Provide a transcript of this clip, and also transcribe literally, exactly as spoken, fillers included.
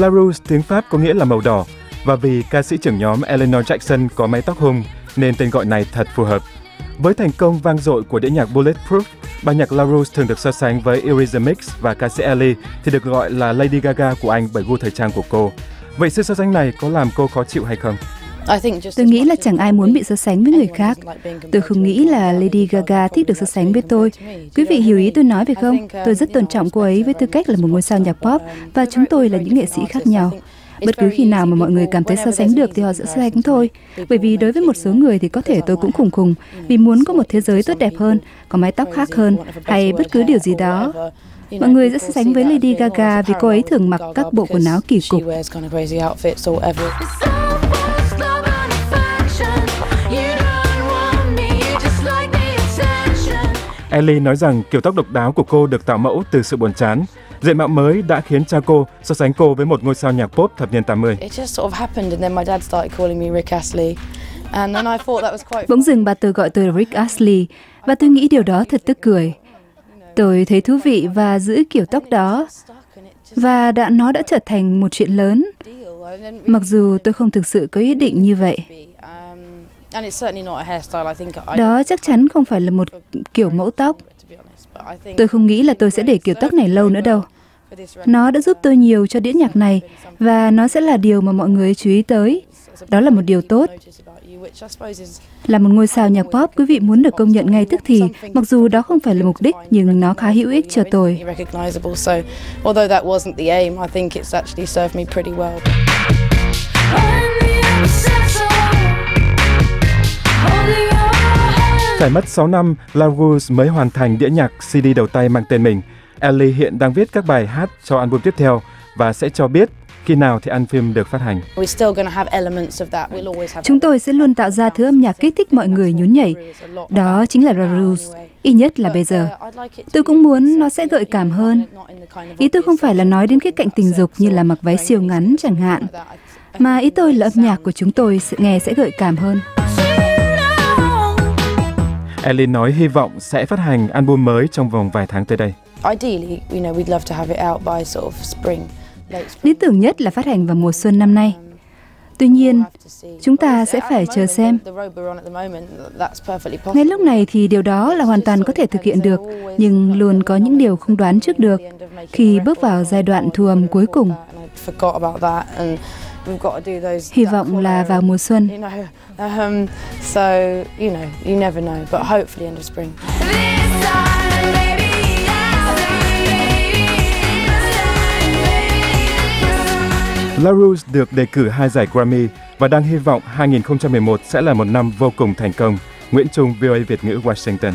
La Roux tiếng Pháp có nghĩa là màu đỏ, và vì ca sĩ trưởng nhóm Eleanor Jackson có mái tóc hung nên tên gọi này thật phù hợp. Với thành công vang dội của đĩa nhạc Bulletproof, ban nhạc La Roux thường được so sánh với Erykah Badu và ca sĩ Ellie thì được gọi là Lady Gaga của Anh bởi gu thời trang của cô. Vậy sự so sánh này có làm cô khó chịu hay không? Tôi nghĩ là chẳng ai muốn bị so sánh với người khác. Tôi không nghĩ là Lady Gaga thích được so sánh với tôi. Quý vị hiểu ý tôi nói phải không? Tôi rất tôn trọng cô ấy với tư cách là một ngôi sao nhạc pop và chúng tôi là những nghệ sĩ khác nhau. Bất cứ khi nào mà mọi người cảm thấy so sánh được thì họ sẽ so sánh thôi. Bởi vì đối với một số người thì có thể tôi cũng khùng khùng vì muốn có một thế giới tốt đẹp hơn, có mái tóc khác hơn hay bất cứ điều gì đó. Mọi người sẽ so sánh với Lady Gaga vì cô ấy thường mặc các bộ quần áo kỳ cục. Ellie nói rằng kiểu tóc độc đáo của cô được tạo mẫu từ sự buồn chán. Diện mạo mới đã khiến cha cô so sánh cô với một ngôi sao nhạc pop thập niên tám mươi. Bỗng dưng bà tôi gọi tôi là Rick Astley và tôi nghĩ điều đó thật tức cười. Tôi thấy thú vị và giữ kiểu tóc đó và đã nó đã trở thành một chuyện lớn. Mặc dù tôi không thực sự có ý định như vậy. Đó chắc chắn không phải là một kiểu mẫu tóc. Tôi không nghĩ là tôi sẽ để kiểu tóc này lâu nữa đâu. Nó đã giúp tôi nhiều cho đĩa nhạc này và nó sẽ là điều mà mọi người chú ý tới. Đó là một điều tốt. Là một ngôi sao nhạc pop, quý vị muốn được công nhận ngay tức thì, mặc dù đó không phải là mục đích nhưng nó khá hữu ích cho tôi. Trải mất sáu năm, La Roux mới hoàn thành đĩa nhạc xê đê đầu tay mang tên mình. Ellie hiện đang viết các bài hát cho album tiếp theo và sẽ cho biết khi nào thì album phim được phát hành. Chúng tôi sẽ luôn tạo ra thứ âm nhạc kích thích mọi người nhún nhảy. Đó chính là La Roux, ít nhất là bây giờ. Tôi cũng muốn nó sẽ gợi cảm hơn. Ý tôi không phải là nói đến khía cạnh tình dục như là mặc váy siêu ngắn chẳng hạn, mà ý tôi là âm nhạc của chúng tôi sẽ nghe sẽ gợi cảm hơn. Ellie nói hy vọng sẽ phát hành album mới trong vòng vài tháng tới đây. Lý tưởng nhất là phát hành vào mùa xuân năm nay. Tuy nhiên, chúng ta sẽ phải chờ xem. Ngay lúc này thì điều đó là hoàn toàn có thể thực hiện được, nhưng luôn có những điều không đoán trước được khi bước vào giai đoạn thu âm cuối cùng. Hy vọng là vào mùa xuân. La Roux được đề cử hai giải Grammy và đang hy vọng hai nghìn không trăm mười một sẽ là một năm vô cùng thành công. Nguyễn Trung, vê o a Việt ngữ, Washington.